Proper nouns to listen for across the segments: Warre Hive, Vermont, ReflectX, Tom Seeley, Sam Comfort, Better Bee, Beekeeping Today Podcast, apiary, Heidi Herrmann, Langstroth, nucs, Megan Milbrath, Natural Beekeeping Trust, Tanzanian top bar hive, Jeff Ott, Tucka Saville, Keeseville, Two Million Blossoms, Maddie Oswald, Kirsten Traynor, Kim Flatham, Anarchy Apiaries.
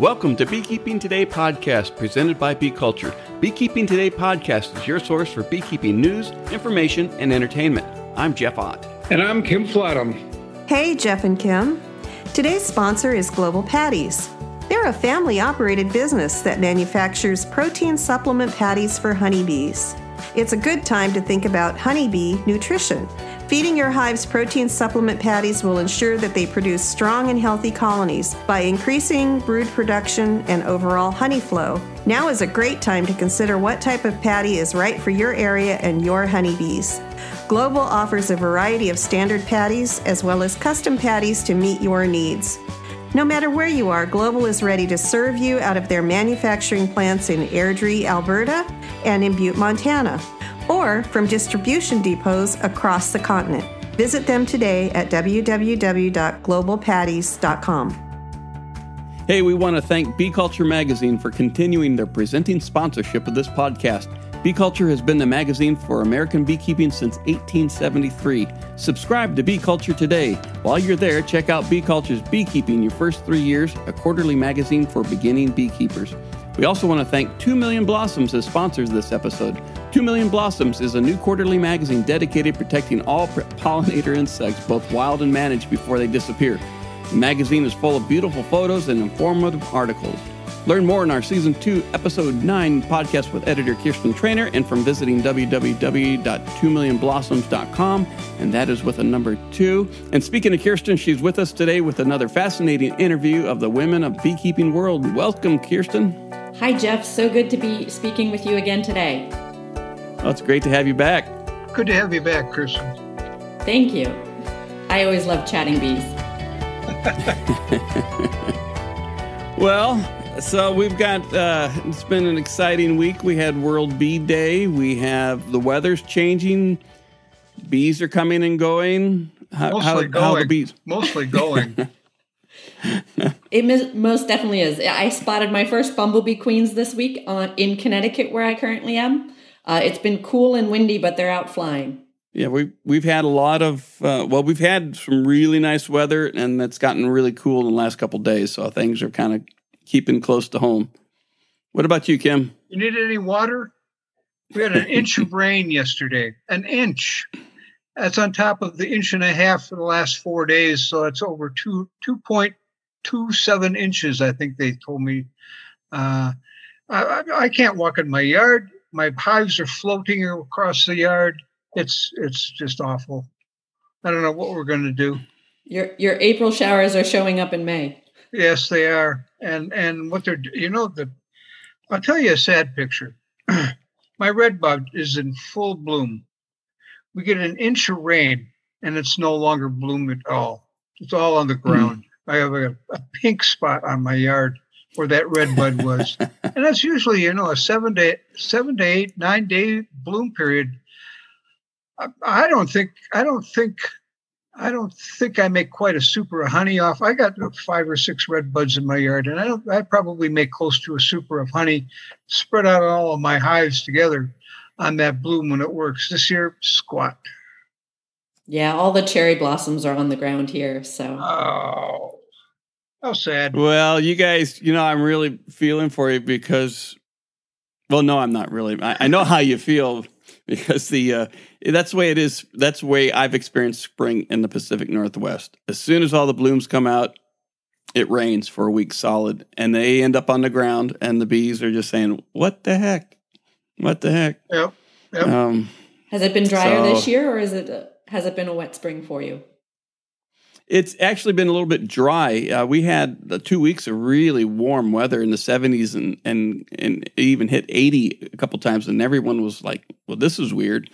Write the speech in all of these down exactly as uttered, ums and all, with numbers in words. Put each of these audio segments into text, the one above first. Welcome to Beekeeping Today Podcast, presented by Bee Culture. Beekeeping Today Podcast is your source for beekeeping news, information, and entertainment. I'm Jeff Ott. And I'm Kim Flatham. Hey, Jeff and Kim. Today's sponsor is Global Patties. They're a family-operated business that manufactures protein supplement patties for honeybees. It's a good time to think about honeybee nutrition. Feeding your hive's protein supplement patties will ensure that they produce strong and healthy colonies by increasing brood production and overall honey flow. Now is a great time to consider what type of patty is right for your area and your honeybees. Global offers a variety of standard patties as well as custom patties to meet your needs. No matter where you are, Global is ready to serve you out of their manufacturing plants in Airdrie, Alberta, and in Butte, Montana, or from distribution depots across the continent. Visit them today at w w w dot global patties dot com. Hey, we want to thank Bee Culture Magazine for continuing their presenting sponsorship of this podcast. Bee Culture has been the magazine for American beekeeping since eighteen seventy-three. Subscribe to Bee Culture today. While you're there, check out Bee Culture's Beekeeping Your First Three Years, a quarterly magazine for beginning beekeepers. We also want to thank Two Million Blossoms as sponsors this episode. Two Million Blossoms is a new quarterly magazine dedicated to protecting all pollinator insects, both wild and managed, before they disappear. The magazine is full of beautiful photos and informative articles. Learn more in our Season two, Episode nine podcast with editor Kirsten Traynor and from visiting w w w dot two million blossoms dot com, and that is with a number two. And speaking of Kirsten, she's with us today with another fascinating interview of the women of beekeeping world. Welcome, Kirsten. Hi, Jeff. So good to be speaking with you again today. Well, it's great to have you back. Good to have you back, Kirsten. Thank you. I always love chatting bees. Well, so we've got, uh, it's been an exciting week. We had World Bee Day. We have the weather's changing. Bees are coming and going. How, mostly how, going. How the bees? Mostly going. It most definitely is. I spotted my first bumblebee queens this week on, in Connecticut, where I currently am. Uh, it's been cool and windy, but they're out flying. Yeah, we, we've had a lot of, uh, well, we've had some really nice weather, and that's gotten really cool in the last couple of days. So things are kind of keeping close to home. What about you, Kim? You need any water? We had an inch of rain yesterday. An inch. That's on top of the inch and a half for the last four days. So it's over two two point two seven inches. I think they told me. Uh, I, I can't walk in my yard. My hives are floating across the yard. It's it's just awful. I don't know what we're going to do. Your your April showers are showing up in May. Yes, they are. And and what they're, you know, the, I'll tell you a sad picture. My red bud is in full bloom. We get an inch of rain and it's no longer bloom at all. It's all on the ground. Mm. I have a, a pink spot on my yard where that red bud was. And that's usually, you know, a seven day, seven to eight, nine day bloom period. I, I don't think, I don't think. I don't think I make quite a super of honey off. I got five or six red buds in my yard, and I don't, I probably make close to a super of honey spread out all of my hives together on that bloom when it works. This year, squat. Yeah, all the cherry blossoms are on the ground here. So, oh, how sad. Well, you guys, you know, I'm really feeling for you because, well, no, I'm not really. I, I know how you feel. Because the uh, that's the way it is. That's the way I've experienced spring in the Pacific Northwest. As soon as all the blooms come out, it rains for a week solid. And they end up on the ground, and the bees are just saying, what the heck? What the heck? Yep, yep. Um, has it been drier so, this year, or is it uh, has it been a wet spring for you? It's actually been a little bit dry. Uh, we had the two weeks of really warm weather in the seventies and, and, and it even hit eighty a couple times, and everyone was like, well, this is weird.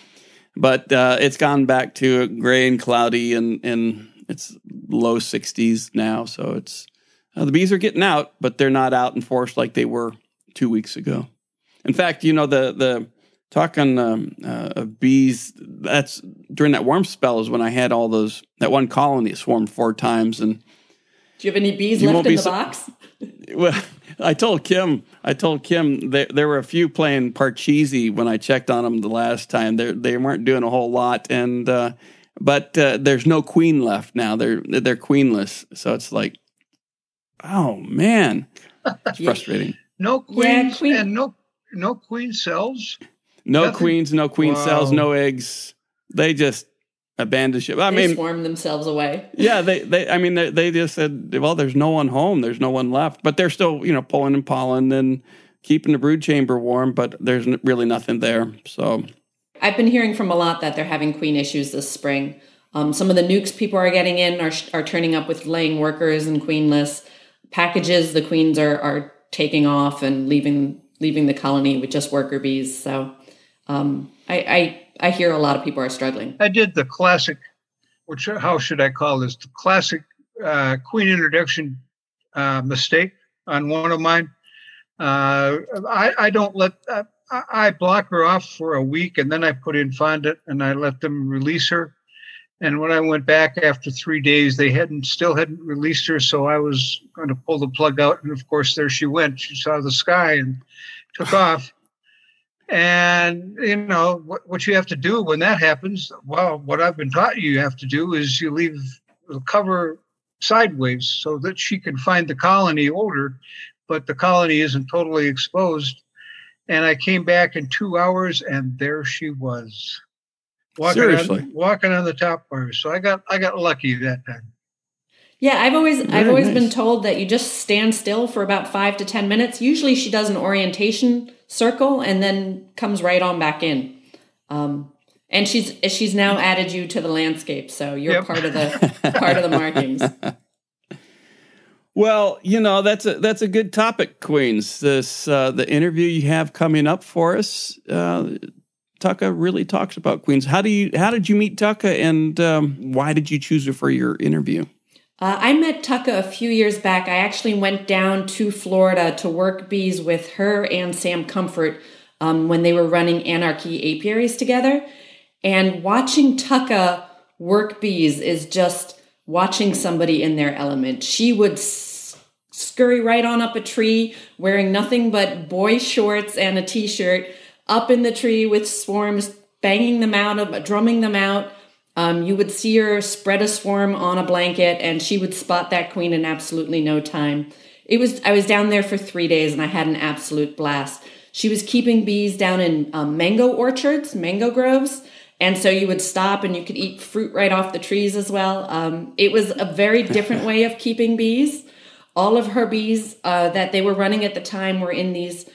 But uh, it's gone back to gray and cloudy, and, and it's low sixties now. So it's uh, the bees are getting out, but they're not out in force like they were two weeks ago. In fact, you know, the, the talk on um, uh, of bees, that's during that warm spell is when I had all those, that one colony swarmed four times. And do you have any bees left in be the so, box? Well, I told Kim, I told Kim there, there were a few playing Parcheesi when I checked on them the last time. They're, they weren't doing a whole lot. And, uh, but uh, there's no queen left now. They're, they're queenless. So it's like, oh man, It's frustrating. No queens yeah, queen. and no no queen cells. No Nothing. queens, no queen wow. cells, no eggs. They just abandoned ship. I they mean, swarm themselves away. Yeah, they they. I mean, they they just said, well, there's no one home, there's no one left. But they're still, you know, pulling and pollen and keeping the brood chamber warm. But there's really nothing there. So I've been hearing from a lot that they're having queen issues this spring. Um, some of the nukes people are getting in are are turning up with laying workers and queenless packages. The queens are are taking off and leaving leaving the colony with just worker bees. So um, I, I I hear a lot of people are struggling. I did the classic, which how should I call this? The classic uh, queen introduction uh, mistake on one of mine. Uh, I I don't let. Uh, I block her off for a week, and then I put in fondant, and I let them release her. And when I went back after three days, they hadn't still hadn't released her, so I was going to pull the plug out. And, of course, there she went. She saw the sky and took off. And, you know, what, what you have to do when that happens, well, what I've been taught you have to do is you leave the cover sideways so that she can find the colony odor, but the colony isn't totally exposed. And I came back in two hours, and there she was, walking on, walking on the top bar. So I got I got lucky that time. Yeah, I've always Very I've always nice. been told that you just stand still for about five to ten minutes. Usually, she does an orientation circle and then comes right on back in. Um, and she's she's now added you to the landscape, so you're yep. part of the part of the markings. Well, you know, that's a that's a good topic, Queens. This uh, the interview you have coming up for us. Uh, Tucka really talks about queens. How do you how did you meet Tucka, and um, why did you choose her for your interview? Uh, I met Tucka a few years back. I actually went down to Florida to work bees with her and Sam Comfort um, when they were running Anarchy Apiaries together. And watching Tucka work bees is just watching somebody in their element. She would scurry right on up a tree wearing nothing but boy shorts and a t-shirt, up in the tree with swarms, banging them out, drumming them out. Um, you would see her spread a swarm on a blanket, and she would spot that queen in absolutely no time. It was I was down there for three days, and I had an absolute blast. She was keeping bees down in um, mango orchards, mango groves, and so you would stop and you could eat fruit right off the trees as well. Um, it was a very different way of keeping bees. All of her bees uh, that they were running at the time were in these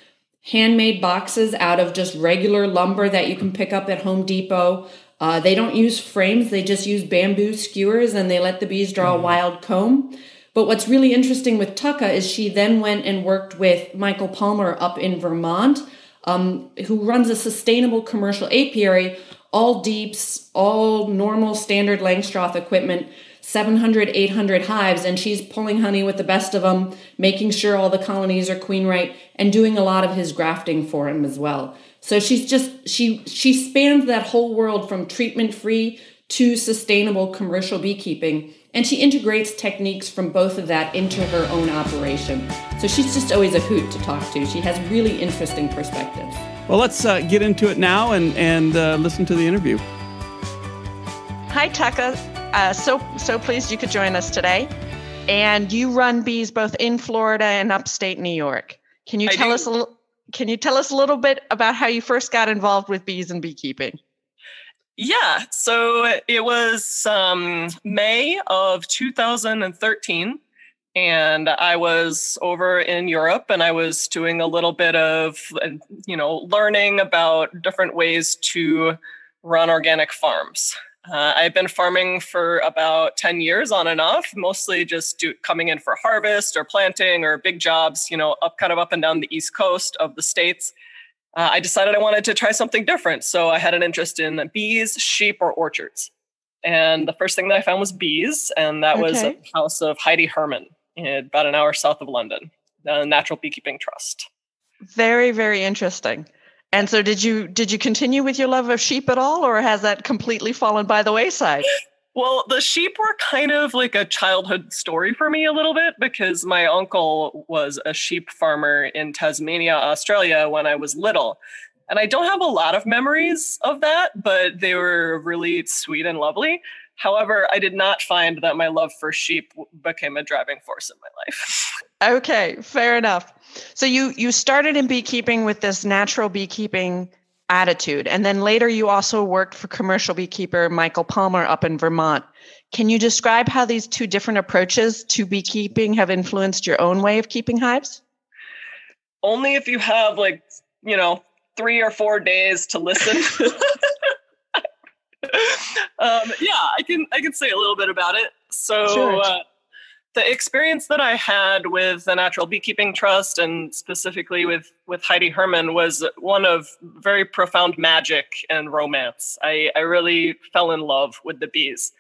handmade boxes out of just regular lumber that you can pick up at Home Depot. Uh, they don't use frames. They just use bamboo skewers, and they let the bees draw a wild comb. But what's really interesting with Tucka is she then went and worked with Michael Palmer up in Vermont, um, who runs a sustainable commercial apiary, all deeps, all normal standard Langstroth equipment, seven hundred, eight hundred hives, and she's pulling honey with the best of them, making sure all the colonies are queen right, and doing a lot of his grafting for him as well. So she's just, she she spans that whole world from treatment-free to sustainable commercial beekeeping, and she integrates techniques from both of that into her own operation. So she's just always a hoot to talk to. She has really interesting perspectives. Well, let's uh, get into it now and, and uh, listen to the interview. Hi, Tucka. Uh, so so pleased you could join us today. And you run bees both in Florida and upstate New York. Can you I tell do. us a little can you tell us a little bit about how you first got involved with bees and beekeeping? Yeah, so it was um, May of two thousand thirteen, and I was over in Europe, and I was doing a little bit of you know learning about different ways to run organic farms. Uh, I've been farming for about ten years on and off, mostly just do, coming in for harvest or planting or big jobs, you know, up kind of up and down the East Coast of the States. Uh, I decided I wanted to try something different. So I had an interest in bees, sheep, or orchards. And the first thing that I found was bees. And that okay. was at the house of Heidi Herrmann, about an hour south of London, the Natural Beekeeping Trust. Very, very interesting. And so did you did you continue with your love of sheep at all, or has that completely fallen by the wayside? Well, the sheep were kind of like a childhood story for me a little bit, because my uncle was a sheep farmer in Tasmania, Australia, when I was little. And I don't have a lot of memories of that, but they were really sweet and lovely. However, I did not find that my love for sheep became a driving force in my life. Okay, fair enough. So you you started in beekeeping with this natural beekeeping attitude, and then later you also worked for commercial beekeeper Michael Palmer up in Vermont. Can you describe how these two different approaches to beekeeping have influenced your own way of keeping hives? Only if you have like, you know, three or four days to listen. um, yeah, I can I can say a little bit about it. So sure. uh, the experience that I had with the Natural Beekeeping Trust and specifically with, with Heidi Herrmann was one of very profound magic and romance. I, I really fell in love with the bees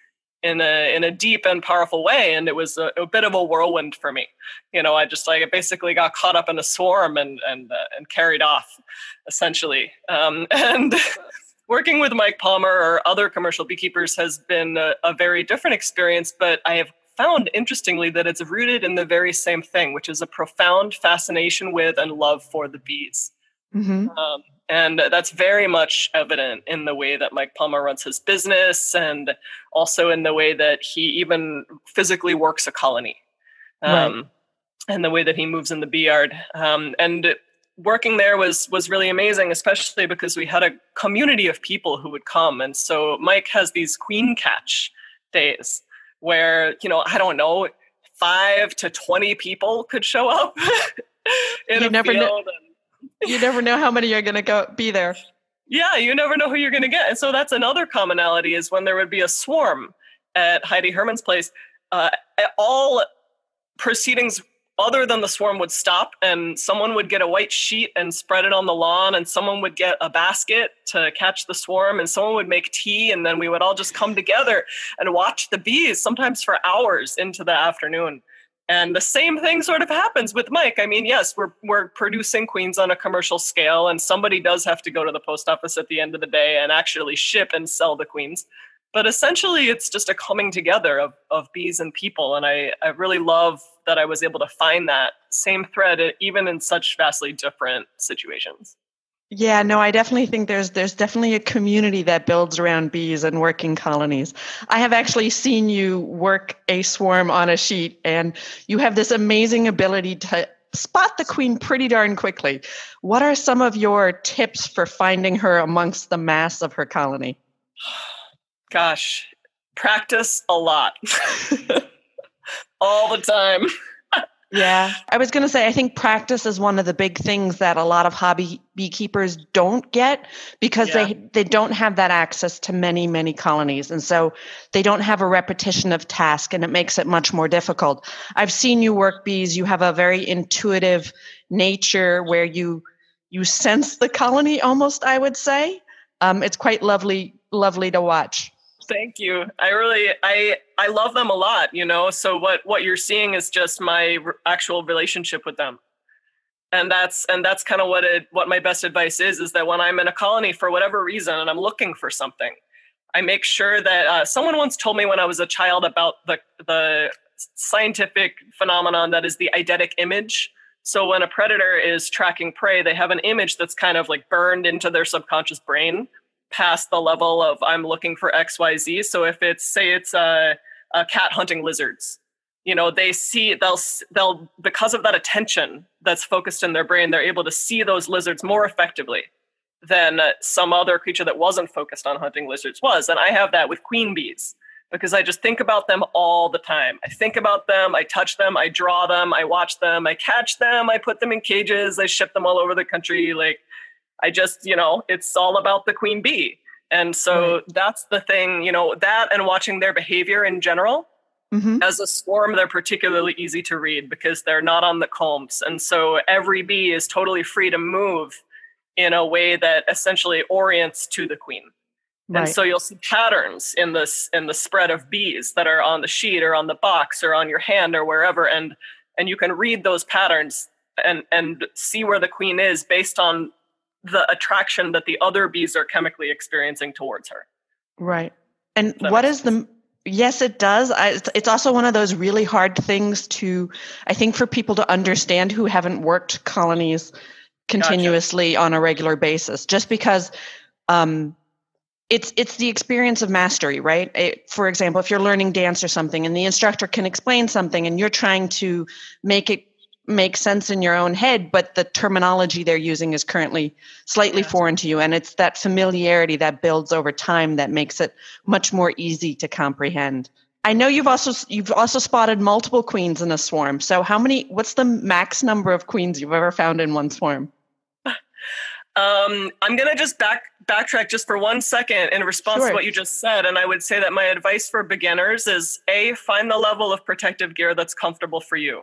in a in a deep and powerful way. And it was a, a bit of a whirlwind for me. You know, I just like, I basically got caught up in a swarm and, and, uh, and carried off essentially. Um, and working with Mike Palmer or other commercial beekeepers has been a, a very different experience, but I have found interestingly that it's rooted in the very same thing, which is a profound fascination with and love for the bees. Mm-hmm. Um, And that's very much evident in the way that Mike Palmer runs his business and also in the way that he even physically works a colony um, right. and the way that he moves in the bee yard. Um, and working there was was really amazing, especially because we had a community of people who would come. And so Mike has these queen catch days where, you know, I don't know, five to twenty people could show up in you a never field. Kn- You never know how many are going to go be there. Yeah, you never know who you're going to get. And so that's another commonality is when there would be a swarm at Heidi Herrmann's place, uh, all proceedings other than the swarm would stop and someone would get a white sheet and spread it on the lawn and someone would get a basket to catch the swarm and someone would make tea and then we would all just come together and watch the bees sometimes for hours into the afternoon. And the same thing sort of happens with Mike. I mean, yes, we're we're producing queens on a commercial scale, and somebody does have to go to the post office at the end of the day and actually ship and sell the queens. But essentially, it's just a coming together of, of bees and people. And I, I really love that I was able to find that same thread, even in such vastly different situations. Yeah, no, I definitely think there's there's definitely a community that builds around bees and working colonies. I have actually seen you work a swarm on a sheet, and you have this amazing ability to spot the queen pretty darn quickly. What are some of your tips for finding her amongst the mass of her colony? Gosh, practice a lot. All the time. Yeah, I was going to say, I think practice is one of the big things that a lot of hobby beekeepers don't get because yeah. they they don't have that access to many, many colonies. And so they don't have a repetition of task and it makes it much more difficult. I've seen you work bees. You have a very intuitive nature where you you sense the colony almost, I would say. Um, it's quite lovely, lovely to watch. Thank you. I really, I, I love them a lot, you know, so what, what you're seeing is just my r- actual relationship with them. And that's, and that's kind of what it, what my best advice is, is that when I'm in a colony for whatever reason, and I'm looking for something, I make sure that uh, someone once told me when I was a child about the, the scientific phenomenon that is the eidetic image. So when a predator is tracking prey, they have an image that's kind of like burned into their subconscious brain past the level of I'm looking for X Y Z. So if it's, say it's a, a cat hunting lizards, you know, they see, they'll, they'll, because of that attention that's focused in their brain, they're able to see those lizards more effectively than uh, some other creature that wasn't focused on hunting lizards was. And I have that with queen bees because I just think about them all the time. I think about them, I touch them, I draw them, I watch them, I catch them, I put them in cages, I ship them all over the country. Like, I just, you know, it's all about the queen bee. And so right. that's the thing, you know, that and watching their behavior in general. Mm-hmm. As a swarm, they're particularly easy to read because they're not on the combs. And so every bee is totally free to move in a way that essentially orients to the queen. Right. And so you'll see patterns in this, in the spread of bees that are on the sheet or on the box or on your hand or wherever. And, and you can read those patterns and, and see where the queen is based on the attraction that the other bees are chemically experiencing towards her. Right. And what is the, yes, it does. I, it's also one of those really hard things to, I think for people to understand who haven't worked colonies continuously gotcha. On a regular basis, just because, um, It's it's the experience of mastery, right? It, for example, if you're learning dance or something and the instructor can explain something and you're trying to make it make sense in your own head, but the terminology they're using is currently slightly yes. foreign to you. And it's that familiarity that builds over time that makes it much more easy to comprehend. I know you've also you've also spotted multiple queens in a swarm. So how many, what's the max number of queens you've ever found in one swarm? Um, I'm going to just back backtrack just for one second in response sure. to what you just said. And I would say that my advice for beginners is, A, find the level of protective gear that's comfortable for you.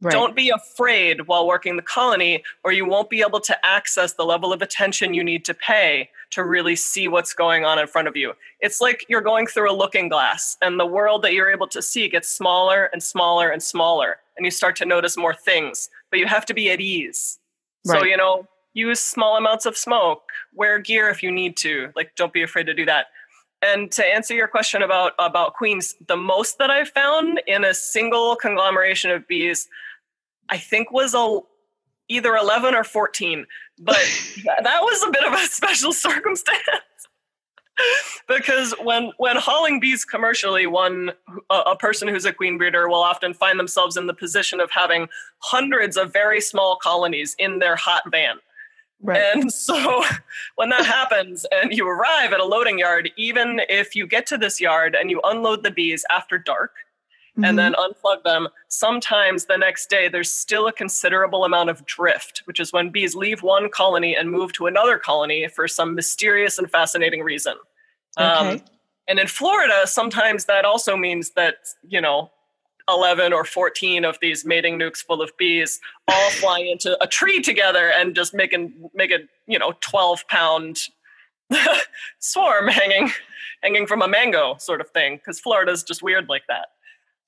Right. Don't be afraid while working the colony, or you won't be able to access the level of attention you need to pay to really see what's going on in front of you. It's like you're going through a looking glass, and the world that you're able to see gets smaller and smaller and smaller, and you start to notice more things, but you have to be at ease. Right. So, you know, use small amounts of smoke, wear gear if you need to, like, don't be afraid to do that. And to answer your question about, about queens, the most that I found in a single conglomeration of bees, I think was a, either eleven or fourteen, but that was a bit of a special circumstance because when, when hauling bees commercially, one, a, a person who's a queen breeder will often find themselves in the position of having hundreds of very small colonies in their hot van. Right. And so when that happens and you arrive at a loading yard, even if you get to this yard and you unload the bees after dark mm-hmm. and then unplug them, sometimes the next day there's still a considerable amount of drift, which is when bees leave one colony and move to another colony for some mysterious and fascinating reason. Okay. Um, and in Florida, sometimes that also means that, you know, eleven or fourteen of these mating nukes full of bees all fly into a tree together and just make a, make a you know, twelve pound swarm hanging hanging from a mango sort of thing, because Florida's just weird like that.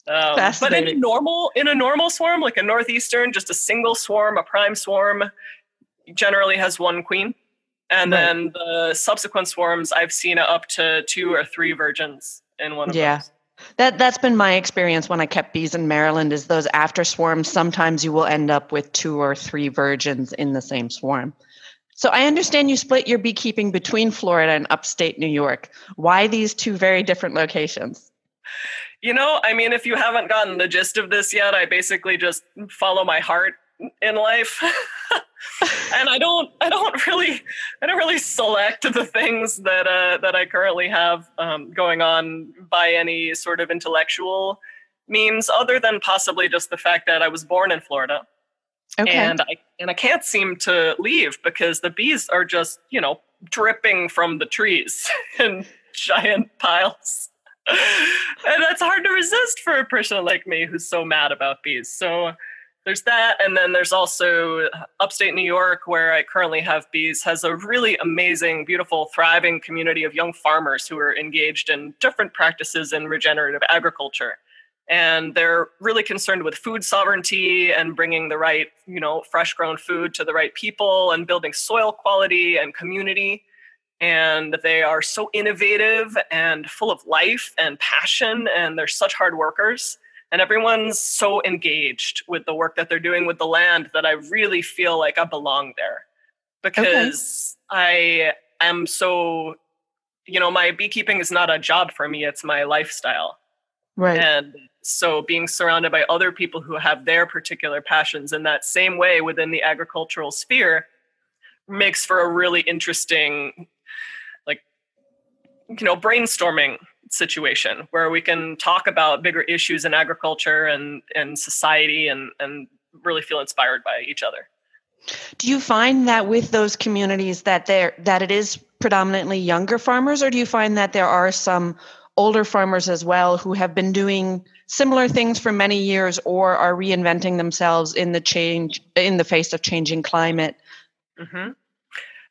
Um, but in a normal in a normal swarm, like a northeastern, just a single swarm, a prime swarm, generally has one queen. And right. then the subsequent swarms, I've seen up to two or three virgins in one of yeah. those. That, that's been my experience when I kept bees in Maryland, is those after swarms, sometimes you will end up with two or three virgins in the same swarm. So I understand you split your beekeeping between Florida and upstate New York. Why these two very different locations? You know, I mean, if you haven't gotten the gist of this yet, I basically just follow my heart in life. And I don't, I don't really, I don't really select the things that, uh, that I currently have um, going on by any sort of intellectual means, other than possibly just the fact that I was born in Florida. Okay. and I, and I can't seem to leave because the bees are just, you know, dripping from the trees in giant piles. And that's hard to resist for a person like me who's so mad about bees. So there's that, and then there's also upstate New York, where I currently have bees, has a really amazing, beautiful, thriving community of young farmers who are engaged in different practices in regenerative agriculture. And they're really concerned with food sovereignty and bringing the right, you know, fresh grown food to the right people and building soil quality and community. And they are so innovative and full of life and passion, and they're such hard workers. And everyone's so engaged with the work that they're doing with the land that I really feel like I belong there, because okay. I am so, you know, my beekeeping is not a job for me. It's my lifestyle. Right. And so being surrounded by other people who have their particular passions in that same way within the agricultural sphere makes for a really interesting, like, you know, brainstorming situation where we can talk about bigger issues in agriculture and, and society and, and really feel inspired by each other. Do you find that with those communities that they're, that it is predominantly younger farmers, or do you find that there are some older farmers as well who have been doing similar things for many years or are reinventing themselves in the change, in the face of changing climate? Mm-hmm.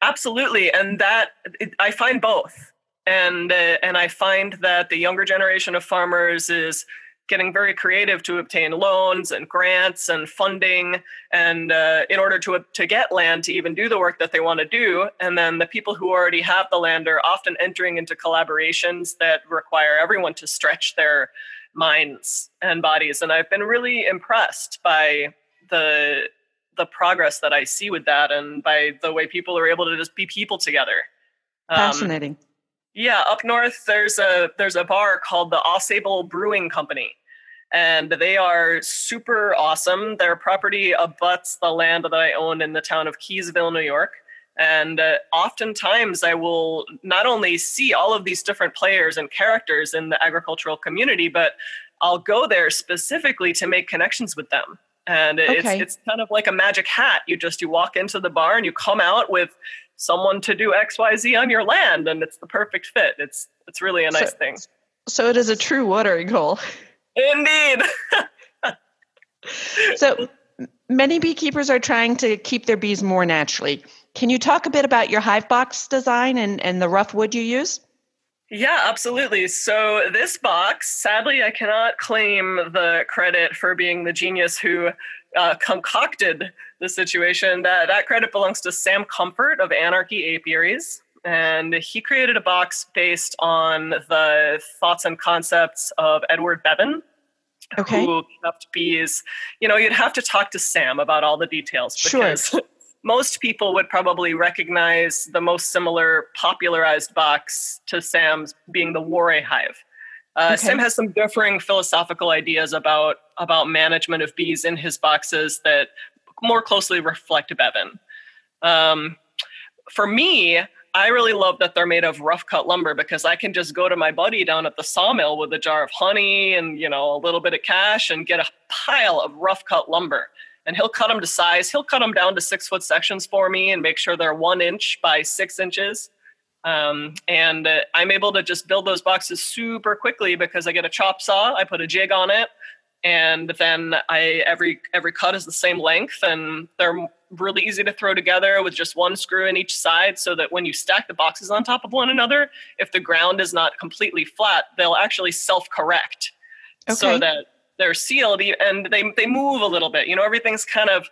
Absolutely. And that it, I find both. And uh, and I find that the younger generation of farmers is getting very creative to obtain loans and grants and funding, and uh, in order to, to get land to even do the work that they want to do. And then the people who already have the land are often entering into collaborations that require everyone to stretch their minds and bodies. And I've been really impressed by the the progress that I see with that, and by the way people are able to just be people together. Um, Fascinating. Yeah, up north there's a there's a bar called the Ausable Brewing Company, and they are super awesome. Their property abuts the land that I own in the town of Keeseville, New York. And uh, oftentimes I will not only see all of these different players and characters in the agricultural community, but I'll go there specifically to make connections with them. And it's okay. it's kind of like a magic hat. You just, you walk into the bar and you come out with someone to do X, Y, Z on your land. And it's the perfect fit. It's, it's really a nice so, thing. So it is a true watering hole. Indeed. So many beekeepers are trying to keep their bees more naturally. Can you talk a bit about your hive box design and, and the rough wood you use? Yeah, absolutely. So this box, sadly, I cannot claim the credit for being the genius who uh, concocted the situation. That, that credit belongs to Sam Comfort of Anarchy Apiaries. And he created a box based on the thoughts and concepts of Edward Bevan, okay. who kept bees. You know, you'd have to talk to Sam about all the details. Because sure. Most people would probably recognize the most similar popularized box to Sam's being the Warre Hive. Uh, okay. Sam has some differing philosophical ideas about, about management of bees in his boxes that more closely reflect Bevan. Um, for me, I really love that they're made of rough cut lumber, because I can just go to my buddy down at the sawmill with a jar of honey and, you know, a little bit of cash and get a pile of rough cut lumber. And he'll cut them to size. He'll cut them down to six foot sections for me and make sure they're one inch by six inches. Um, and uh, I'm able to just build those boxes super quickly because I get a chop saw, I put a jig on it, and then I every every cut is the same length, and they're really easy to throw together with just one screw in each side, so that when you stack the boxes on top of one another, if the ground is not completely flat, they'll actually self-correct. Okay. So that they're sealed and they they move a little bit. You know, everything's kind of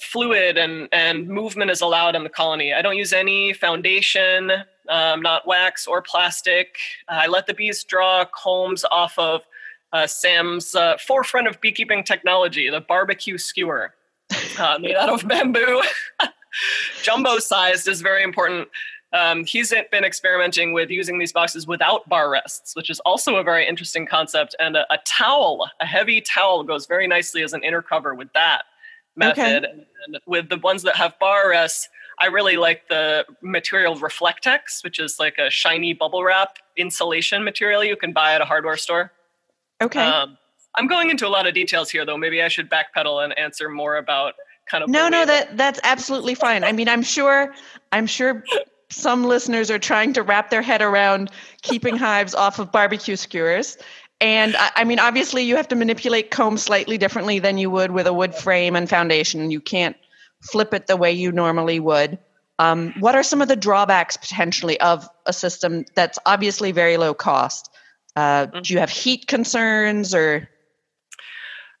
fluid and, and movement is allowed in the colony. I don't use any foundation, um, not wax or plastic. I let the bees draw combs off of uh, Sam's uh, forefront of beekeeping technology, the barbecue skewer, uh, made out of bamboo. Jumbo-sized is very important. Um, he's been experimenting with using these boxes without bar rests, which is also a very interesting concept. And a, a towel, a heavy towel goes very nicely as an inner cover with that method. Okay. And with the ones that have bar rests, I really like the material ReflectX, which is like a shiny bubble wrap insulation material you can buy at a hardware store. Okay. Um, I'm going into a lot of details here, though. Maybe I should backpedal and answer more about kind of... No, no, that that's absolutely fine. I mean, I'm sure, I'm sure... Some listeners are trying to wrap their head around keeping hives off of barbecue skewers. And I, I mean, obviously you have to manipulate comb slightly differently than you would with a wood frame and foundation. You can't flip it the way you normally would. Um, what are some of the drawbacks potentially of a system that's obviously very low cost? Uh, mm-hmm. Do you have heat concerns or...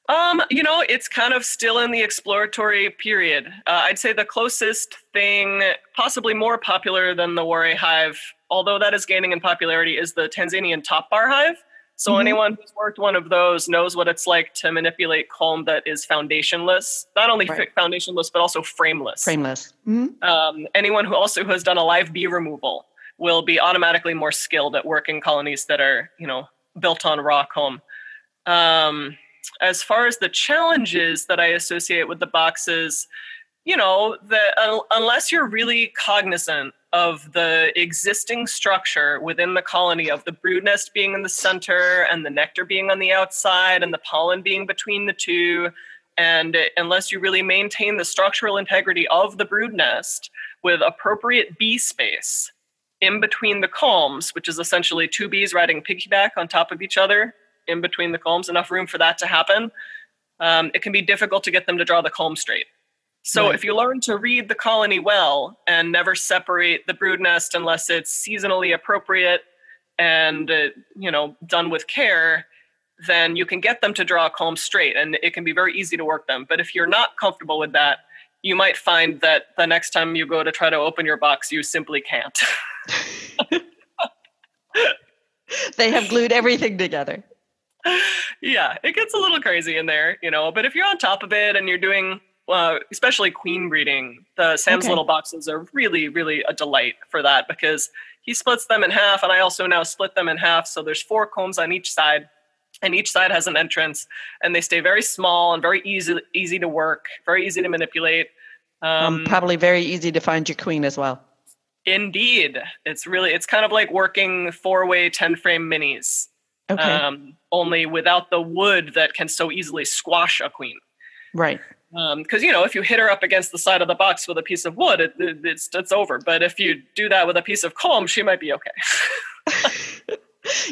Um, you know, it's kind of still in the exploratory period. Uh, I'd say the closest thing, possibly more popular than the Warre Hive, although that is gaining in popularity, is the Tanzanian top bar hive. So mm-hmm. anyone who's worked one of those knows what it's like to manipulate comb that is foundationless, not only right. foundationless, but also frameless. Frameless. Mm-hmm. Um, anyone who also has done a live bee removal will be automatically more skilled at working colonies that are, you know, built on raw comb. Um, As far as the challenges that I associate with the boxes, you know, that uh, unless you're really cognizant of the existing structure within the colony, of the brood nest being in the center and the nectar being on the outside and the pollen being between the two, and unless you really maintain the structural integrity of the brood nest with appropriate bee space in between the combs, which is essentially two bees riding piggyback on top of each other, in between the combs, enough room for that to happen, um, it can be difficult to get them to draw the comb straight. So right. if you learn to read the colony well and never separate the brood nest unless it's seasonally appropriate and, uh, you know, done with care, then you can get them to draw a comb straight and it can be very easy to work them. But if you're not comfortable with that, you might find that the next time you go to try to open your box, you simply can't. They have glued everything together. Yeah, it gets a little crazy in there, you know, but if you're on top of it and you're doing uh, especially queen breeding. The Sam's okay. Little boxes are really, really a delight for that because he splits them in half, and I also now split them in half. So there's four combs on each side, and each side has an entrance, and they stay very small and very easy, easy to work, very easy to manipulate. Um, um, probably very easy to find your queen as well. Indeed. It's really, it's kind of like working four-way ten frame minis, okay. um, only without the wood that can so easily squash a queen. Right. Because, um, you know, if you hit her up against the side of the box with a piece of wood, it, it, it's, it's over. But if you do that with a piece of comb, she might be okay.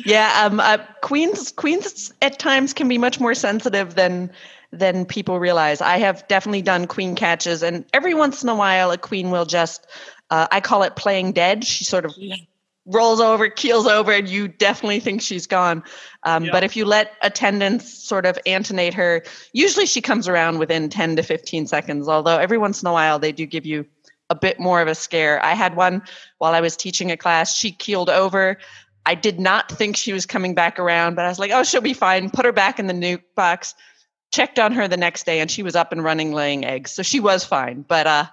Yeah. Um, uh, queens, queens at times can be much more sensitive than, than people realize. I have definitely done queen catches, and every once in a while a queen will just, uh, I call it playing dead. She sort of yeah. rolls over, keels over, and you definitely think she's gone. Um, yeah. But if you let attendants sort of antenate her, usually she comes around within ten to fifteen seconds. Although every once in a while they do give you a bit more of a scare. I had one while I was teaching a class. She keeled over. I did not think she was coming back around, but I was like, oh, she'll be fine. Put her back in the nuke box, checked on her the next day, and she was up and running laying eggs. So she was fine. But uh,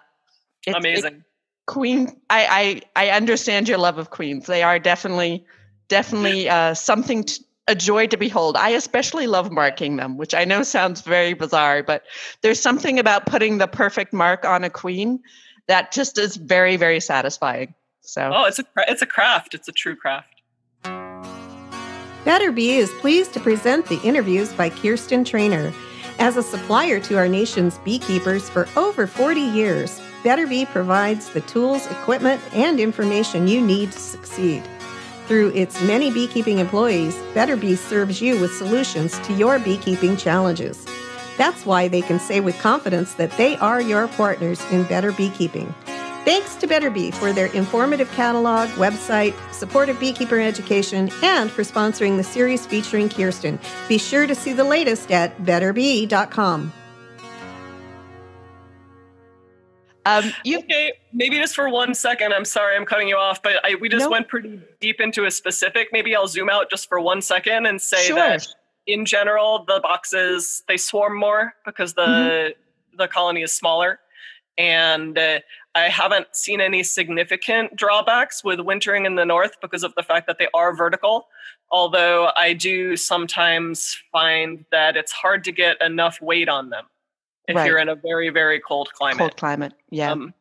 it's amazing. It, queen, I, I, I understand your love of queens. They are definitely, definitely uh, something, to, a joy to behold. I especially love marking them, which I know sounds very bizarre, but there's something about putting the perfect mark on a queen that just is very, very satisfying. So, oh, it's a, it's a craft. It's a true craft. Better Bee is pleased to present the interviews by Kirsten Traynor. As a supplier to our nation's beekeepers for over forty years, Better Bee provides the tools, equipment, and information you need to succeed. Through its many beekeeping employees, Better Bee serves you with solutions to your beekeeping challenges. That's why they can say with confidence that they are your partners in better beekeeping. Thanks to Better Bee for their informative catalog, website, supportive beekeeper education, and for sponsoring the series featuring Kirsten. Be sure to see the latest at better bee dot com. Um, you- okay, maybe just for one second. I'm sorry I'm cutting you off, but I, we just nope. went pretty deep into a specific. Maybe I'll zoom out just for one second and say sure. that in general, the boxes, they swarm more because the, mm-hmm. the colony is smaller. And uh, I haven't seen any significant drawbacks with wintering in the north because of the fact that they are vertical, although I do sometimes find that it's hard to get enough weight on them if right. you're in a very, very cold climate. Cold climate, yeah. Um,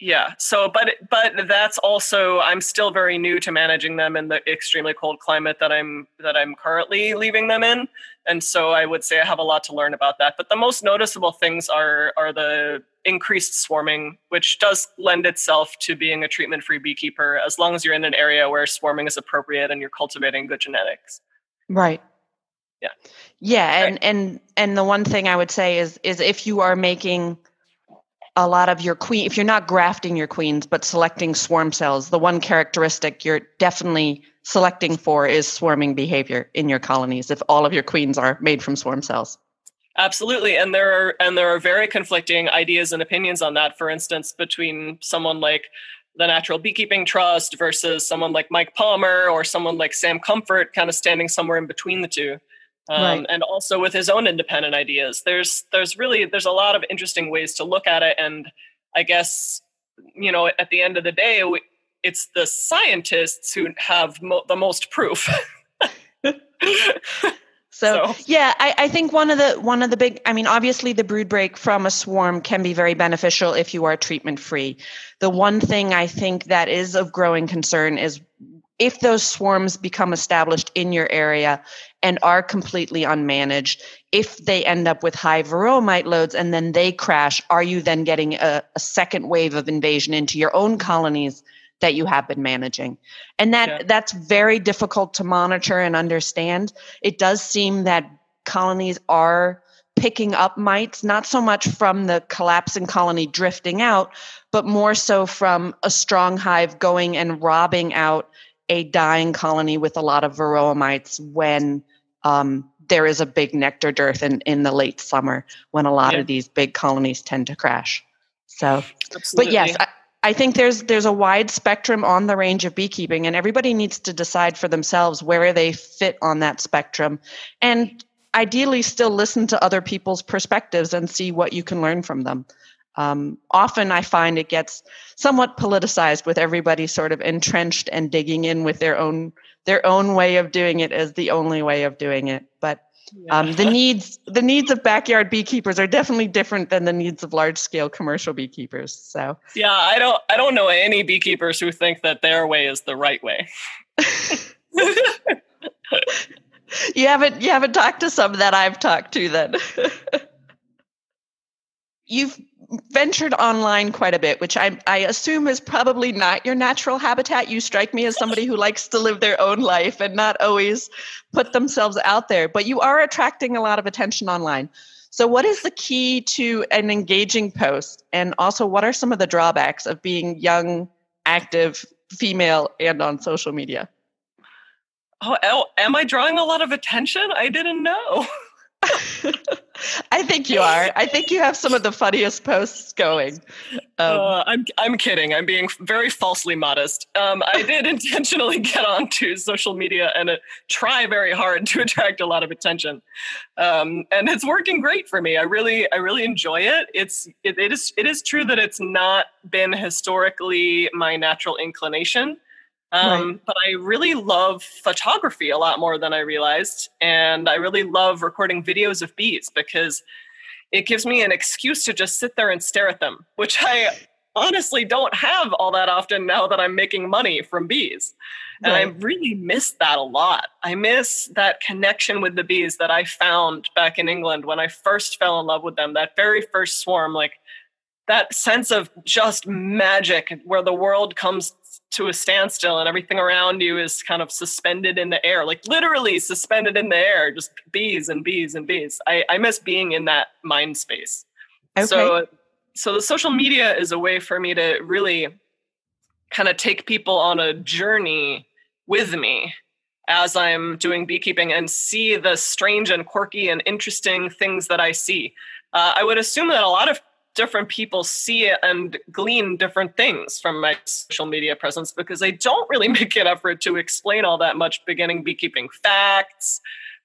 yeah, so, but but that's also, I'm still very new to managing them in the extremely cold climate that I'm that I'm currently leaving them in, and so I would say I have a lot to learn about that. But the most noticeable things are are the increased swarming, which does lend itself to being a treatment-free beekeeper, as long as you're in an area where swarming is appropriate and you're cultivating good genetics. Right. Yeah. Yeah, right. and and and the one thing I would say is is if you are making a lot of your queen, if you're not grafting your queens but selecting swarm cells, the one characteristic you're definitely selecting for is swarming behavior in your colonies if all of your queens are made from swarm cells. Absolutely. And there are and there are very conflicting ideas and opinions on that, for instance, between someone like the Natural Beekeeping Trust versus someone like Mike Palmer or someone like Sam Comfort, kind of standing somewhere in between the two. Um, right. And also with his own independent ideas. There's there's really there's a lot of interesting ways to look at it. And I guess, you know, at the end of the day, we, it's the scientists who have mo- the most proof. So, so yeah, I, I think one of the one of the big, I mean, obviously the brood break from a swarm can be very beneficial if you are treatment free. The one thing I think that is of growing concern is if those swarms become established in your area and are completely unmanaged, if they end up with high veromite loads and then they crash, are you then getting a, a second wave of invasion into your own colonies that you have been managing? And that yeah. that's very difficult to monitor and understand. It does seem that colonies are picking up mites, not so much from the collapsing colony drifting out, but more so from a strong hive going and robbing out a dying colony with a lot of varroa mites when um, there is a big nectar dearth in, in the late summer when a lot yeah. of these big colonies tend to crash. So, Absolutely. But yes, I, I think there's there's a wide spectrum on the range of beekeeping, and everybody needs to decide for themselves where they fit on that spectrum. And ideally still listen to other people's perspectives and see what you can learn from them. Um, often I find it gets somewhat politicized with everybody sort of entrenched and digging in with their own their own way of doing it as the only way of doing it. But um, the needs the needs of backyard beekeepers are definitely different than the needs of large scale commercial beekeepers. So yeah, I don't I don't know any beekeepers who think that their way is the right way. You haven't you haven't talked to some that I've talked to then. You've ventured online quite a bit, which I, I assume is probably not your natural habitat. You strike me as somebody who likes to live their own life and not always put themselves out there, but you are attracting a lot of attention online. So what is the key to an engaging post? And also, what are some of the drawbacks of being young, active, female, and on social media? Oh, am I drawing a lot of attention? I didn't know. I think you are. I think you have some of the funniest posts going. Um, uh, I'm I'm kidding. I'm being very falsely modest. Um, I did intentionally get onto social media and uh, try very hard to attract a lot of attention, um, and it's working great for me. I really I really enjoy it. It's it, it is it is true that it's not been historically my natural inclination. Um, right. But I really love photography a lot more than I realized. And I really love recording videos of bees because it gives me an excuse to just sit there and stare at them, which I honestly don't have all that often now that I'm making money from bees. And right. I really miss that a lot. I miss that connection with the bees that I found back in England when I first fell in love with them, that very first swarm, like that sense of just magic where the world comes to a standstill and everything around you is kind of suspended in the air, like literally suspended in the air, just bees and bees and bees. I, I miss being in that mind space. Okay. So, so the social media is a way for me to really kind of take people on a journey with me as I'm doing beekeeping and see the strange and quirky and interesting things that I see. Uh, I would assume that a lot of different people see it and glean different things from my social media presence because I don't really make an effort to explain all that much beginning beekeeping facts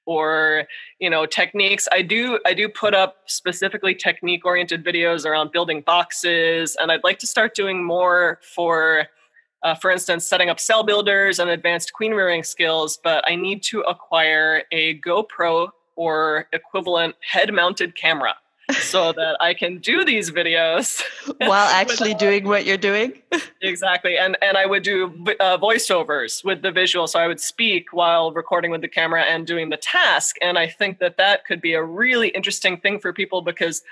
or, you know, techniques. I do, I do put up specifically technique oriented videos around building boxes. And I'd like to start doing more for, uh, for instance, setting up cell builders and advanced queen rearing skills, but I need to acquire a GoPro or equivalent head mounted camera. So that I can do these videos while actually doing what you're doing. Exactly. And and I would do uh, voiceovers with the visual. So I would speak while recording with the camera and doing the task. And I think that that could be a really interesting thing for people because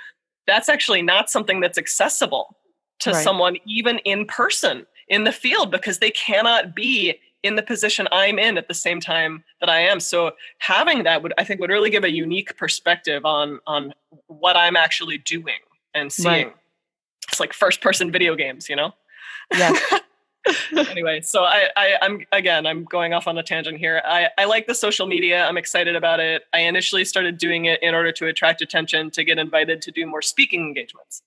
that's actually not something that's accessible to right. someone, even in person in the field, because they cannot be in the position I'm in at the same time that I am. So having that would, I think, would really give a unique perspective on, on what I'm actually doing and seeing. Right. It's like first person video games, you know? Yeah. Anyway, so I, I, I'm, again, I'm going off on a tangent here. I, I like the social media. I'm excited about it. I initially started doing it in order to attract attention, to get invited to do more speaking engagements.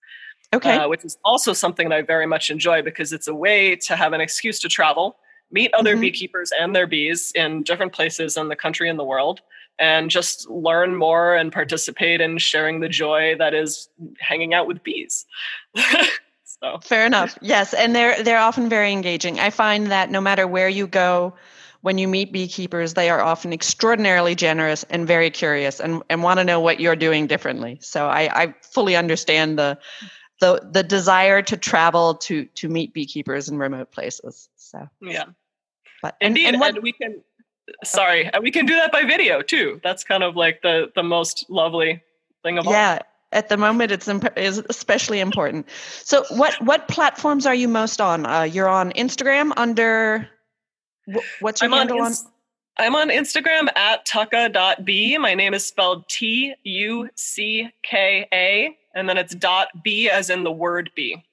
Okay. Uh, which is also something that I very much enjoy because it's a way to have an excuse to travel, meet other mm-hmm. beekeepers and their bees in different places in the country and the world, and just learn more and participate in sharing the joy that is hanging out with bees. So fair enough. Yes. And they're, they're often very engaging. I find that no matter where you go, when you meet beekeepers, they are often extraordinarily generous and very curious and, and want to know what you're doing differently. So I, I fully understand the, the, the desire to travel to, to meet beekeepers in remote places. So yeah. But, and, Indeed, and, what, and we can, sorry, and we can do that by video too. That's kind of like the, the most lovely thing of all. Yeah, at the moment it's imp- is especially important. So what, what platforms are you most on? Uh, you're on Instagram under, wh- what's your I'm handle on, ins- on? I'm on Instagram at tucka dot bee. My name is spelled T U C K A, and then it's dot B as in the word bee.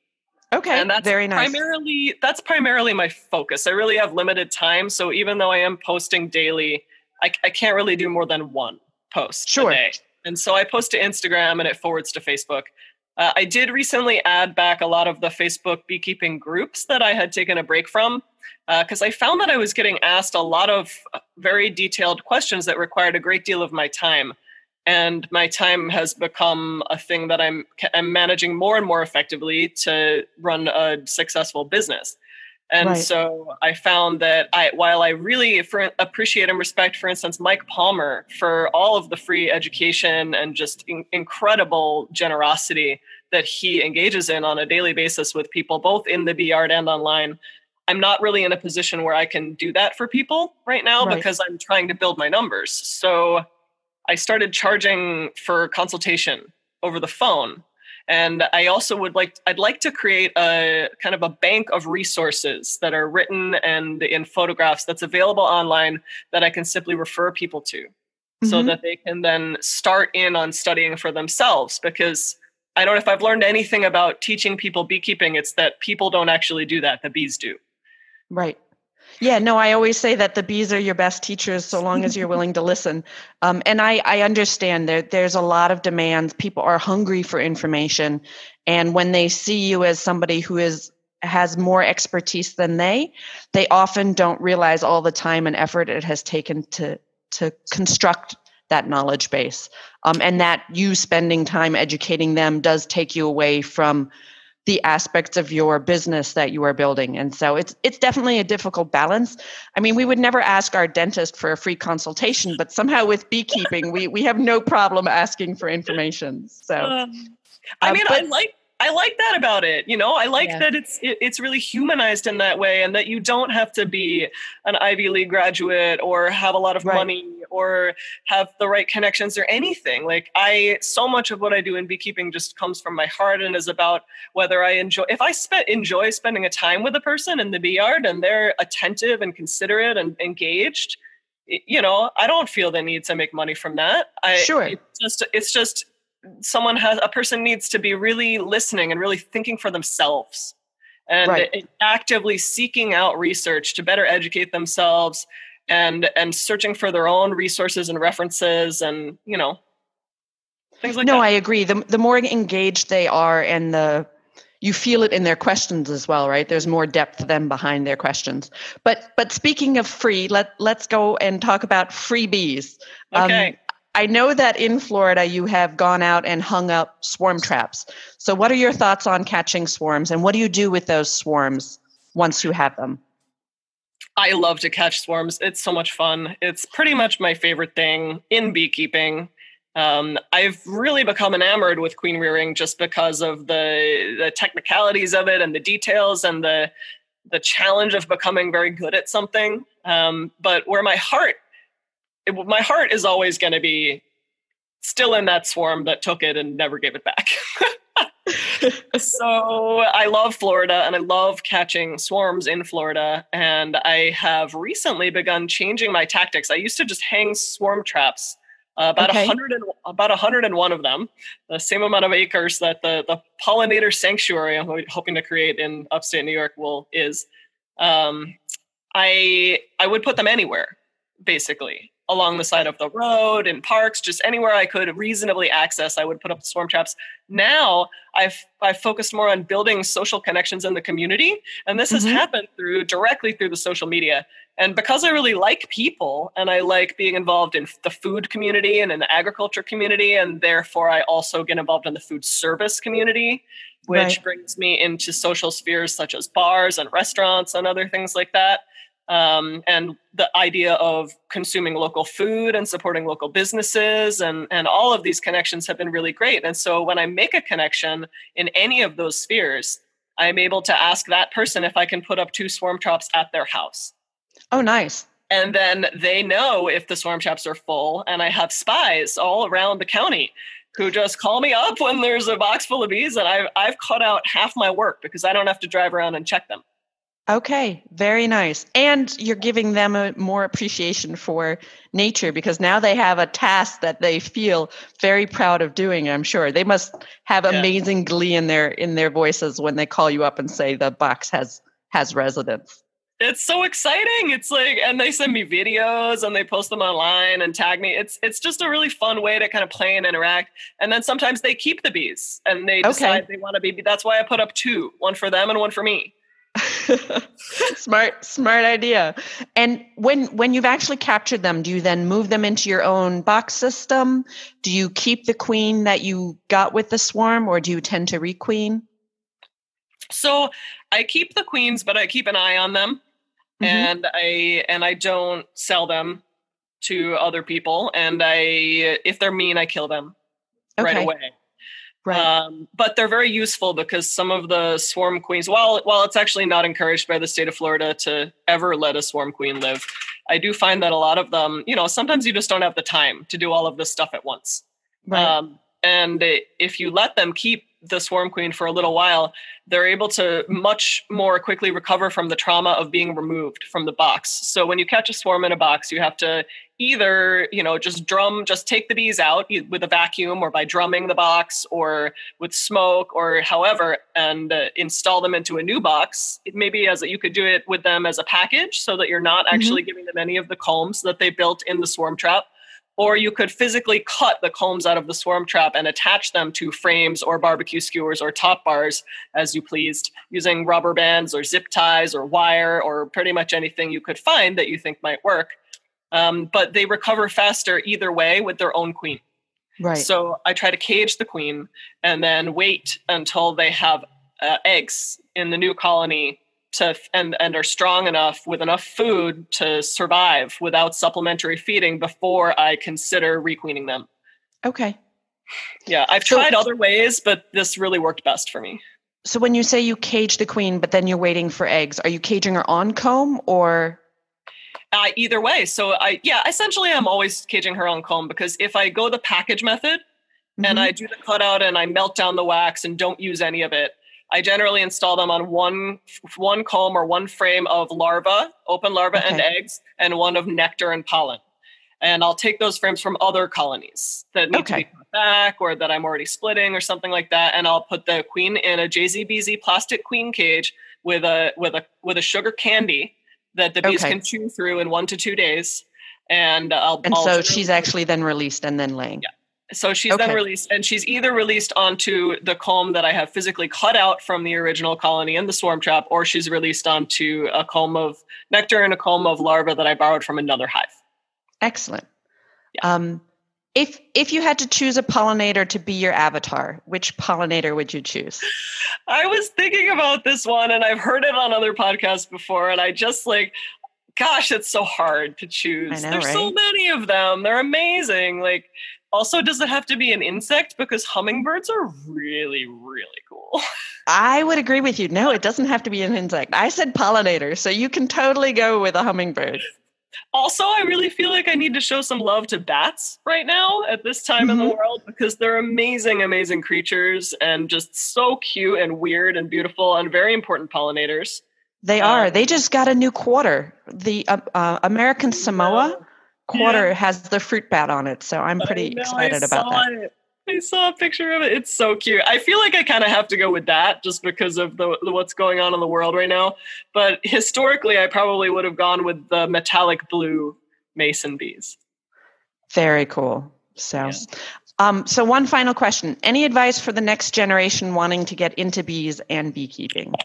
Okay, and that's very nice. Primarily, that's primarily my focus. I really have limited time. So even though I am posting daily, I, I can't really do more than one post sure. a day. And so I post to Instagram and it forwards to Facebook. Uh, I did recently add back a lot of the Facebook beekeeping groups that I had taken a break from because uh, I found that I was getting asked a lot of very detailed questions that required a great deal of my time. And my time has become a thing that I'm, I'm managing more and more effectively to run a successful business. And right. so I found that I, while I really for, appreciate and respect, for instance, Mike Palmer for all of the free education and just in, incredible generosity that he engages in on a daily basis with people, both in the bee yard and online, I'm not really in a position where I can do that for people right now right. because I'm trying to build my numbers. So I started charging for consultation over the phone. And I also would like, I'd like to create a kind of a bank of resources that are written and in photographs that's available online that I can simply refer people to mm-hmm. so that they can then start in on studying for themselves. Because I don't know if I've learned anything about teaching people beekeeping, it's that people don't actually do that. The bees do. Right. Yeah, no, I always say that the bees are your best teachers so long as you're willing to listen. Um, and I, I understand there, there's a lot of demands. People are hungry for information. And when they see you as somebody who is has more expertise than they, they often don't realize all the time and effort it has taken to to construct that knowledge base. Um, and that you spending time educating them does take you away from the aspects of your business that you are building. And so it's it's definitely a difficult balance. I mean, we would never ask our dentist for a free consultation, but somehow with beekeeping, we we have no problem asking for information. So, um, I mean, uh, but, I like I like that about it. You know, I like yeah. that it's it, it's really humanized in that way, and that you don't have to be an Ivy League graduate or have a lot of right. money or have the right connections or anything. Like I, so much of what I do in beekeeping just comes from my heart and is about whether I enjoy, if I spe- enjoy spending a time with a person in the bee yard and they're attentive and considerate and engaged, you know, I don't feel the need to make money from that. I, sure. It's just, it's just someone has, a person needs to be really listening and really thinking for themselves and right. actively seeking out research to better educate themselves and and searching for their own resources and references and, you know, things like no, that. No, I agree. The the more engaged they are and the you feel it in their questions as well, right? There's more depth to them behind their questions. But but speaking of free, let, let's go and talk about freebies. Okay. Um, I know that in Florida you have gone out and hung up swarm traps. So what are your thoughts on catching swarms and what do you do with those swarms once you have them? I love to catch swarms. It's so much fun. It's pretty much my favorite thing in beekeeping. Um, I've really become enamored with queen rearing just because of the, the technicalities of it and the details and the, the challenge of becoming very good at something. Um, but where my heart, it, my heart is always going to be still in that swarm that took it and never gave it back. So I love Florida and I love catching swarms in Florida. And I have recently begun changing my tactics. I used to just hang swarm traps, uh, about okay. one hundred and, about one hundred one of them, the same amount of acres that the, the pollinator sanctuary I'm hoping to create in upstate New York will is. Um, I I would put them anywhere, basically. Along the side of the road, in parks, just anywhere I could reasonably access, I would put up swarm traps. Now I've, I've focused more on building social connections in the community. And this mm-hmm. has happened through directly through the social media. And because I really like people and I like being involved in the food community and in the agriculture community, and therefore I also get involved in the food service community, which right. brings me into social spheres such as bars and restaurants and other things like that. Um, and the idea of consuming local food and supporting local businesses and, and all of these connections have been really great. And so when I make a connection in any of those spheres, I'm able to ask that person if I can put up two swarm traps at their house. Oh, nice. And then they know if the swarm traps are full, and I have spies all around the county who just call me up when there's a box full of bees, and I've, I've cut out half my work because I don't have to drive around and check them. Okay, very nice. And you're giving them a more appreciation for nature because now they have a task that they feel very proud of doing, I'm sure. They must have yeah. amazing glee in their in their voices when they call you up and say the box has has residents. It's so exciting. It's like, and they send me videos and they post them online and tag me. It's it's just a really fun way to kind of play and interact. And then sometimes they keep the bees and they decide okay. they want to be, that's why I put up two, one for them and one for me. smart, smart idea. And when, when you've actually captured them, do you then move them into your own box system? Do you keep the queen that you got with the swarm, or do you tend to requeen? So I keep the queens, but I keep an eye on them, mm-hmm. and I, and I don't sell them to other people. And I, if they're mean, I kill them okay. right away. Right. Um, but they're very useful because some of the swarm queens, while, while it's actually not encouraged by the state of Florida to ever let a swarm queen live, I do find that a lot of them, you know, sometimes you just don't have the time to do all of this stuff at once. Right. Um, and they, if you let them keep the swarm queen for a little while, they're able to much more quickly recover from the trauma of being removed from the box. So when you catch a swarm in a box, you have to either, you know, just drum, just take the bees out with a vacuum or by drumming the box or with smoke or however, and uh, install them into a new box. It maybe as a, you could do it with them as a package so that you're not actually mm-hmm. giving them any of the combs that they built in the swarm trap. Or you could physically cut the combs out of the swarm trap and attach them to frames or barbecue skewers or top bars as you pleased, using rubber bands or zip ties or wire or pretty much anything you could find that you think might work. Um, but they recover faster either way with their own queen. Right. So I try to cage the queen and then wait until they have uh, eggs in the new colony to and, and are strong enough with enough food to survive without supplementary feeding before I consider requeening them. Okay. Yeah, I've so, tried other ways, but this really worked best for me. So when you say you cage the queen, but then you're waiting for eggs, are you caging her on comb or... Uh, either way. So I, yeah, essentially I'm always caging her on comb because if I go the package method mm-hmm. and I do the cutout and I melt down the wax and don't use any of it, I generally install them on one, one comb or one frame of larvae, open larvae okay. and eggs, and one of nectar and pollen. And I'll take those frames from other colonies that need okay. to be put back or that I'm already splitting or something like that. And I'll put the queen in a J Z B Z plastic queen cage with a, with a, with a sugar candy that the bees okay. can chew through in one to two days. And I'll, and I'll so she's them. actually then released and then laying. Yeah. So she's okay. then released, and she's either released onto the comb that I have physically cut out from the original colony in the swarm trap, or she's released onto a comb of nectar and a comb of larvae that I borrowed from another hive. Excellent. Yeah. Um, if if you had to choose a pollinator to be your avatar, which pollinator would you choose? I was thinking about this one, and I've heard it on other podcasts before, and I just like, gosh, it's so hard to choose. I know, There's right? so many of them. They're amazing. Like, also, does it have to be an insect? Because hummingbirds are really, really cool. I would agree with you. No, it doesn't have to be an insect. I said pollinator, so you can totally go with a hummingbird. Also, I really feel like I need to show some love to bats right now at this time mm-hmm. in the world because they're amazing, amazing creatures and just so cute and weird and beautiful and very important pollinators. They um, are. They just got a new quarter. The uh, uh, American Samoa uh, quarter yeah. has the fruit bat on it. So I'm pretty know, excited about that. It. I saw a picture of it. It's so cute. I feel like I kind of have to go with that just because of the, the what's going on in the world right now. But historically, I probably would have gone with the metallic blue mason bees. Very cool. So, yeah. um, so one final question. Any advice for the next generation wanting to get into bees and beekeeping?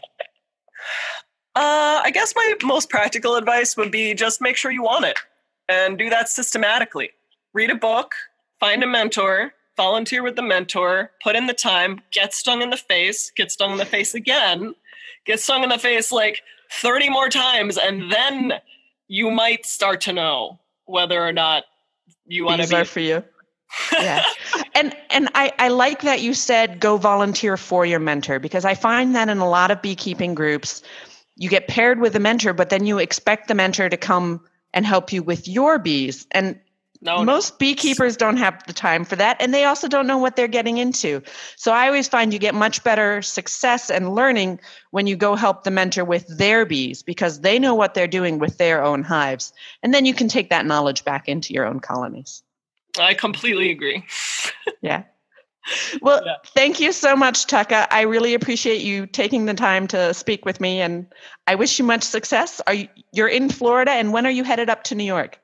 Uh, I guess my most practical advice would be just make sure you want it and do that systematically. Read a book, find a mentor, volunteer with the mentor, put in the time, get stung in the face, get stung in the face again, get stung in the face like thirty more times, and then you might start to know whether or not you want to be for you. Yeah. And and I, I like that you said go volunteer for your mentor, because I find that in a lot of beekeeping groups, you get paired with a mentor, but then you expect the mentor to come and help you with your bees. And no, most no. beekeepers don't have the time for that. And they also don't know what they're getting into. So I always find you get much better success and learning when you go help the mentor with their bees, because they know what they're doing with their own hives. And then you can take that knowledge back into your own colonies. I completely agree. Yeah. Well, yeah. Thank you so much, Tucka. I really appreciate you taking the time to speak with me, and I wish you much success. Are you, you're in Florida, and when are you headed up to New York?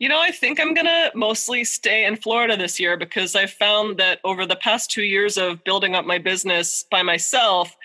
You know, I think I'm going to mostly stay in Florida this year because I found that over the past two years of building up my business by myself,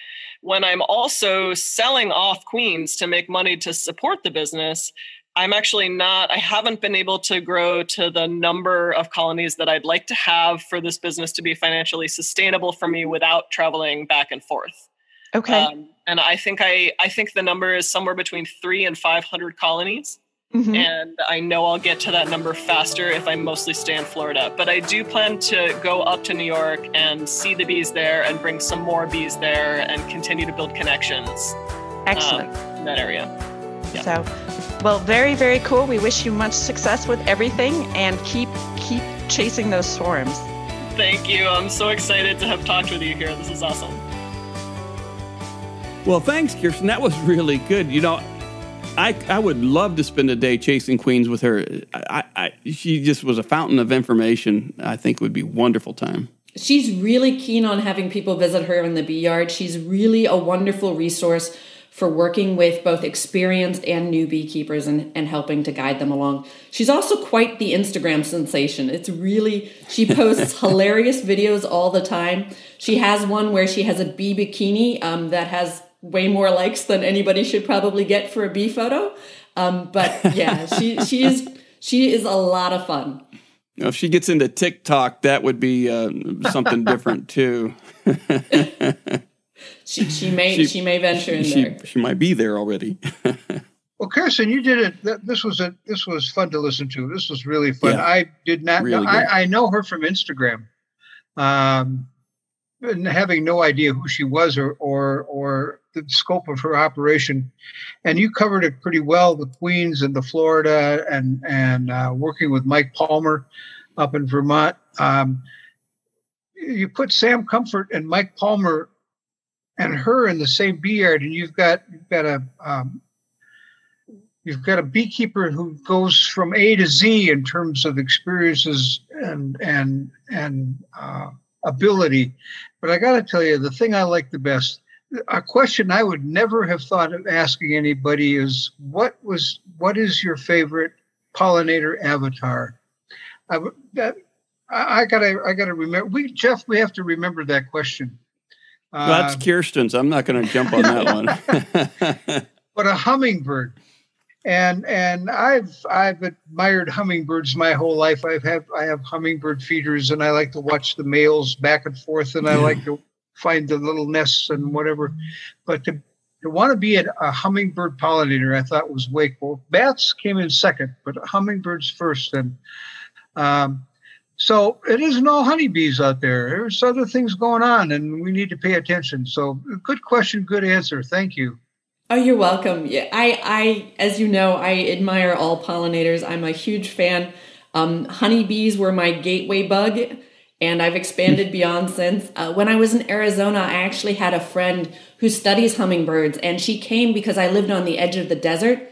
when I'm also selling off queens to make money to support the business, I'm actually not, I haven't been able to grow to the number of colonies that I'd like to have for this business to be financially sustainable for me without traveling back and forth. Okay. Um, and I think I, I think the number is somewhere between three and five hundred colonies. Mm-hmm. And I know I'll get to that number faster if I mostly stay in Florida. But I do plan to go up to New York and see the bees there and bring some more bees there and continue to build connections. Excellent. Um, in that area. Yeah. So, well, very, very cool. We wish you much success with everything and keep keep chasing those swarms. Thank you. I'm so excited to have talked with you here. This is awesome. Well, thanks, Kirsten. That was really good. You know, I, I would love to spend a day chasing queens with her. I, I, she just was a fountain of information. I think would be a wonderful time. She's really keen on having people visit her in the bee yard. She's really a wonderful resource for working with both experienced and new beekeepers and, and helping to guide them along. She's also quite the Instagram sensation. It's really, she posts hilarious videos all the time. She has one where she has a bee bikini um, that has way more likes than anybody should probably get for a bee photo. Um, but yeah, she, she is, she is a lot of fun. You know, if she gets into TikTok, that would be uh, something different too. she, she may, she, she may venture in she, there. She, she might be there already. Well, Kirsten, you did it. This was a, this was fun to listen to. This was really fun. Yeah, I did not really know. I, I know her from Instagram. Um, And having no idea who she was or, or or the scope of her operation, and you covered it pretty well, the queens and the Florida and and uh, working with Mike Palmer up in Vermont. Um, you put Sam Comfort and Mike Palmer and her in the same bee yard, and you've got you've got a um, you've got a beekeeper who goes from A to Z in terms of experiences and and and. Uh, ability. But I got to tell you, the thing I like the best, a question I would never have thought of asking anybody is, what was, what is your favorite pollinator avatar? I that, I got to, I got to remember, we, Jeff, we have to remember that question. Well, that's um, Kirsten's. I'm not going to jump on that one. But a hummingbird. And and I've I've admired hummingbirds my whole life. I've have I have hummingbird feeders, and I like to watch the males back and forth, and I yeah. like to find the little nests and whatever. But to to want to be a, a hummingbird pollinator, I thought was way cool. Bats came in second, but hummingbirds first. And um, so it isn't all honeybees out there. There's other things going on, and we need to pay attention. So good question, good answer. Thank you. Oh, you're welcome. Yeah, I, I, as you know, I admire all pollinators. I'm a huge fan. Um, honeybees were my gateway bug, and I've expanded beyond since. Uh, when I was in Arizona, I actually had a friend who studies hummingbirds, and she came because I lived on the edge of the desert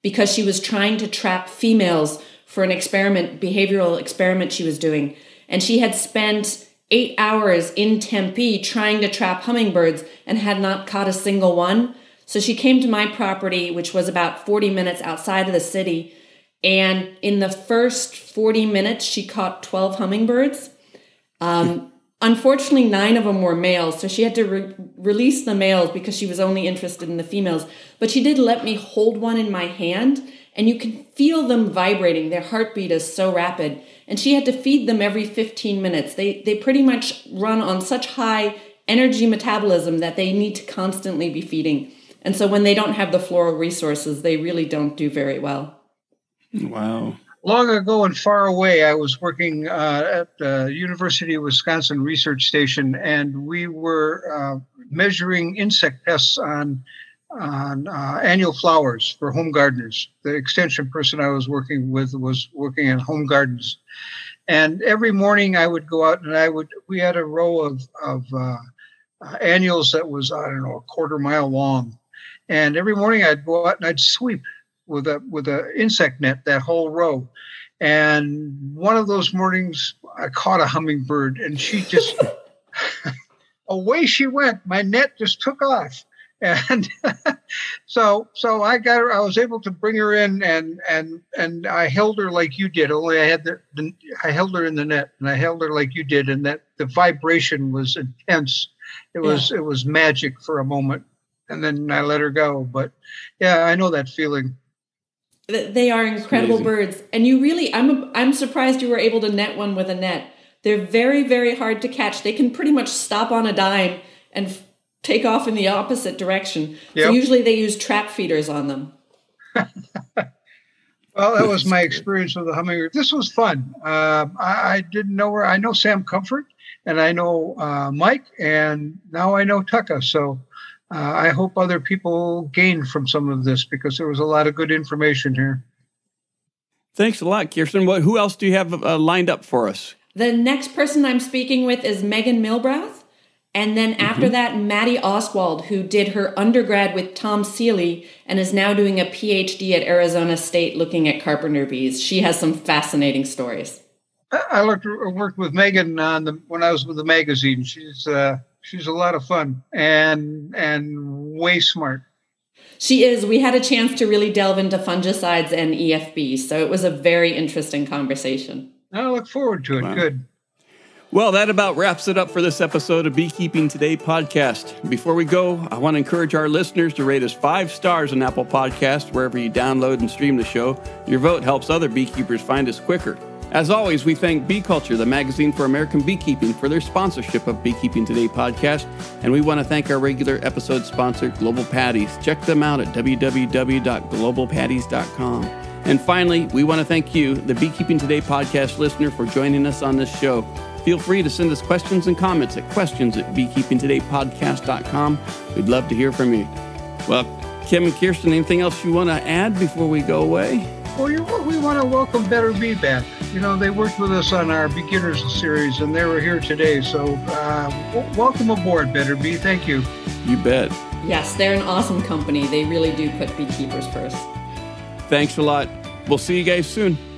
because she was trying to trap females for an experiment, behavioral experiment she was doing. And she had spent eight hours in Tempe trying to trap hummingbirds and had not caught a single one. So she came to my property, which was about forty minutes outside of the city. And in the first forty minutes, she caught twelve hummingbirds. Um, unfortunately, nine of them were males. So she had to re release the males because she was only interested in the females. But she did let me hold one in my hand. And you can feel them vibrating. Their heartbeat is so rapid. And she had to feed them every fifteen minutes. They, they pretty much run on such high energy metabolism that they need to constantly be feeding. And so when they don't have the floral resources, they really don't do very well. Wow. Long ago and far away, I was working uh, at the University of Wisconsin Research Station, and we were uh, measuring insect pests on, on uh, annual flowers for home gardeners. The extension person I was working with was working in home gardens. And every morning I would go out and I would, we had a row of, of uh, uh, annuals that was, I don't know, a quarter mile long. And every morning I'd go out and I'd sweep with a with a insect net that whole row. And one of those mornings I caught a hummingbird, and she just away she went. My net just took off, And so, so I got her, I was able to bring her in and, and, and I held her like you did, only I had the, the, I held her in the net and I held her like you did. And that the vibration was intense. It was, yeah. it was magic for a moment. And then I let her go. But yeah, I know that feeling. They are incredible birds. And you really, I'm, I'm surprised you were able to net one with a net. They're very, very hard to catch. They can pretty much stop on a dime and f- take off in the opposite direction. Yep. So usually they use trap feeders on them. Well, that was my experience with the hummingbird. This was fun. Uh, I, I didn't know where, I know Sam Comfort and I know uh, Mike, and now I know Tucka. So uh, I hope other people gain from some of this, because there was a lot of good information here. Thanks a lot, Kirsten. What, who else do you have uh, lined up for us? The next person I'm speaking with is Megan Milbrath. And then after mm-hmm. that, Maddie Oswald, who did her undergrad with Tom Seeley and is now doing a P H D at Arizona State looking at carpenter bees. She has some fascinating stories. I looked, worked with Megan on the, when I was with the magazine. She's uh, she's a lot of fun and and way smart. She is. We had a chance to really delve into fungicides and E F B, so it was a very interesting conversation. I look forward to it. Wow. Good. Well, that about wraps it up for this episode of Beekeeping Today podcast. Before we go, I want to encourage our listeners to rate us five stars on Apple Podcasts, wherever you download and stream the show. Your vote helps other beekeepers find us quicker. As always, we thank Bee Culture, the magazine for American beekeeping, for their sponsorship of Beekeeping Today podcast. And we want to thank our regular episode sponsor, Global Patties. Check them out at w w w dot global patties dot com. And finally, we want to thank you, the Beekeeping Today podcast listener, for joining us on this show. Feel free to send us questions and comments at questions at beekeeping today podcast dot com. We'd love to hear from you. Well, Kim and Kirsten, anything else you want to add before we go away? Well, you, we want to welcome Better Bee back. You know, they worked with us on our Beginners series, and they were here today. So uh, w- welcome aboard, Better Bee. Thank you. You bet. Yes, they're an awesome company. They really do put beekeepers first. Thanks a lot. We'll see you guys soon.